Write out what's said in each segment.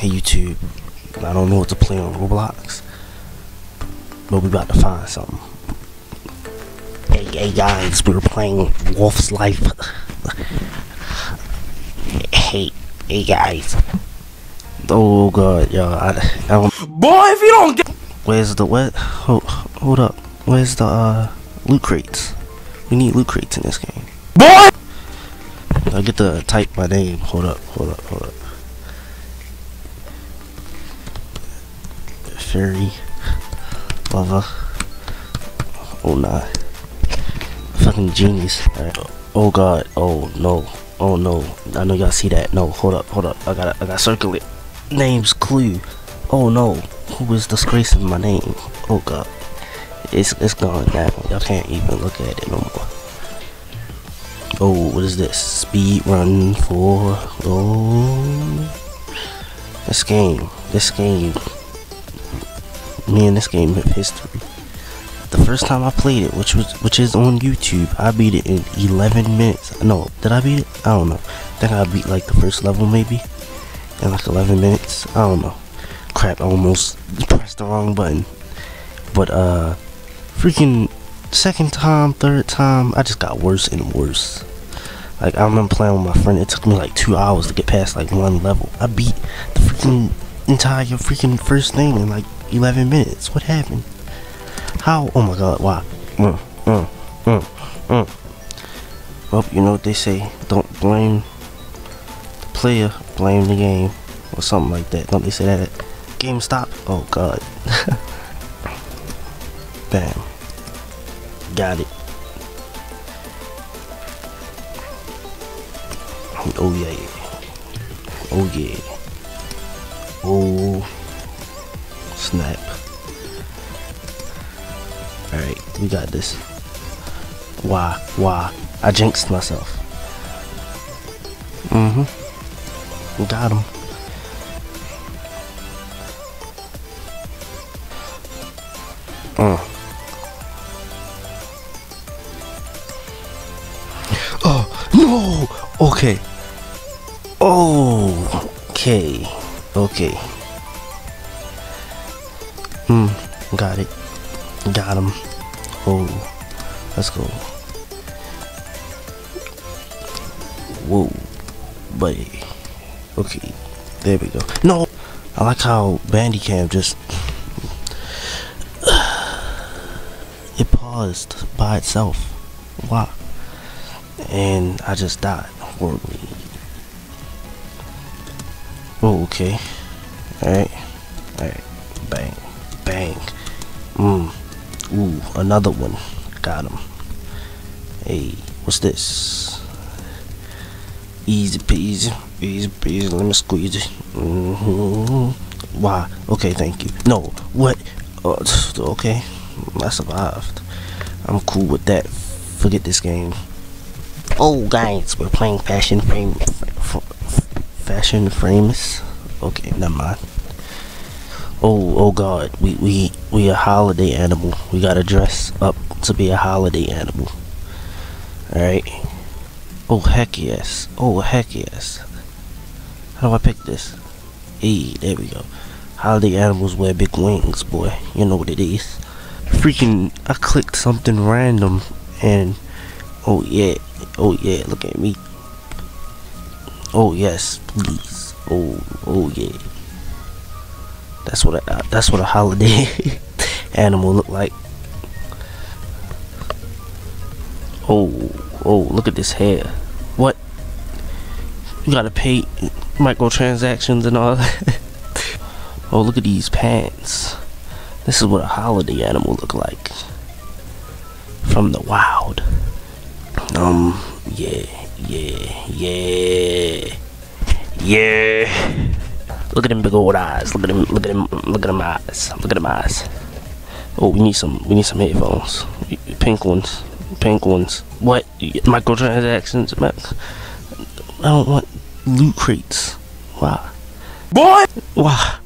Hey YouTube, I don't know what to play on Roblox, but we about to find something. Hey guys, we're playing Wolf's Life. Hey guys. Oh god, y'all, I don't. Boy, if you don't get. Where's the what? Hold up. Where's the loot crates? We need loot crates in this game. Boy. I get to type my name. Hold up. Fairy lover. Oh nah. Fucking genius. Alright. Oh god. Oh no. Oh no. I know y'all see that. No. Hold up. I gotta circle it. Name's Clue. Oh no. Who is disgracing my name? Oh god. It's gone now. Y'all can't even look at it no more. Oh, what is this? Speed Run 4. Oh, this game. Me and this game have history. The first time I played it, which is on YouTube, I beat it in 11 minutes. No, did I beat it? I don't know. I think I beat like the first level maybe in like 11 minutes. I don't know. Crap! I almost pressed the wrong button. But freaking second time, third time, I just got worse and worse. Like, I remember playing with my friend, it took me like 2 hours to get past like one level. I beat the freaking entire freaking first thing in like 11 minutes. What happened? How? Oh my god, why? Well, you know what they say, don't blame the player, blame the game, or something like that. Don't they say that at GameStop? Oh god. Bam. Got it. Oh yeah. Oh yeah. Oh snap. Alright, we got this. Why? I jinxed myself. We got him. No! Okay. Oh. Okay. Got it. Got him. Oh. Let's go. Whoa. Buddy. Okay. There we go. No! I like how Bandicam just... it paused by itself. Wow. And I just died horribly. Oh, okay. Alright. Bang. Ooh, another one. Got him. Hey, what's this? Easy peasy. Let me squeeze it. Why? Okay, thank you. No, what? Okay, I survived. I'm cool with that. Forget this game. Oh guys, we're playing Fashion Famous. Okay, never mind. Oh god, we a holiday animal. We gotta dress up to be a holiday animal. Alright. Oh heck yes. How do I pick this? Hey, there we go. Holiday animals wear big wings, boy. You know what it is. Freaking, I clicked something random and oh yeah, look at me. Oh yes, please. Oh yeah. That's what a holiday animal look like. Oh, look at this hair. What? You gotta pay microtransactions and all that. Oh, look at these pants. This is what a holiday animal look like. From the wild. Yeah. Look at them big old eyes. Look at them eyes. Oh, we need some headphones. Pink ones. What? Microtransactions? I don't want loot crates. Wow. Boy. Wow.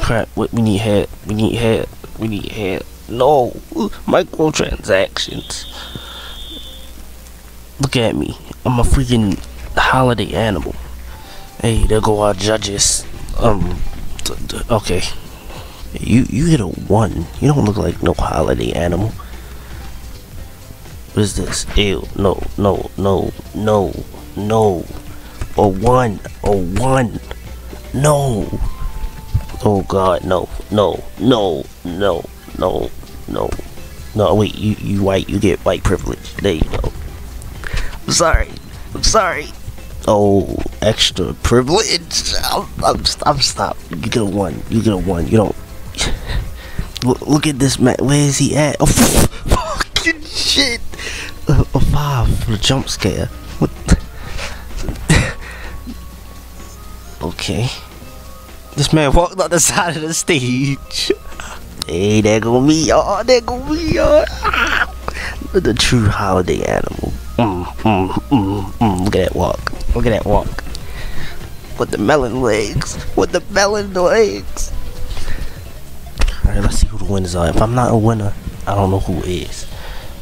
Crap. What? We need hair. No. Microtransactions. Look at me. I'm a freaking holiday animal. Hey, there go our judges. Okay. You hit a 1. You don't look like no holiday animal. What is this? Ew, no. A 1. No. Oh God, no. No, wait, you white, you get white privilege. There you go. I'm sorry. Oh, extra privilege. I'm stopped. You get a 1. You don't. Look at this man. Where is he at? Oh, fucking shit. A 5 for the jump scare. What? Okay. This man walked on the side of the stage. Hey, there go me, y'all. The true holiday animal. Look at that walk. With the melon legs. Alright, let's see who the winners are. If I'm not a winner, I don't know who is.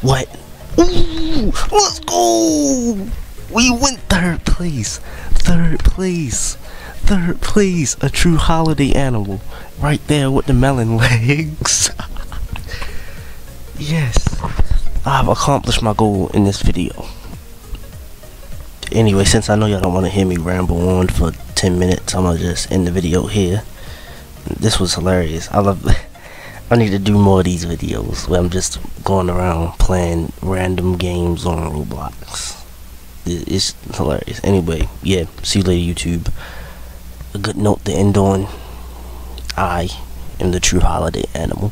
What? Ooh! Let's go! We went 3rd place. 3rd place. 3rd place. A true holiday animal. Right there with the melon legs. Yes. I've accomplished my goal in this video. Anyway, since I know y'all don't want to hear me ramble on for 10 minutes, I'm gonna just end the video here. This was hilarious. I love it. I need to do more of these videos where I'm just going around playing random games on Roblox. It's hilarious. Anyway, yeah, see you later, YouTube. A good note to end on. I am the true holiday animal.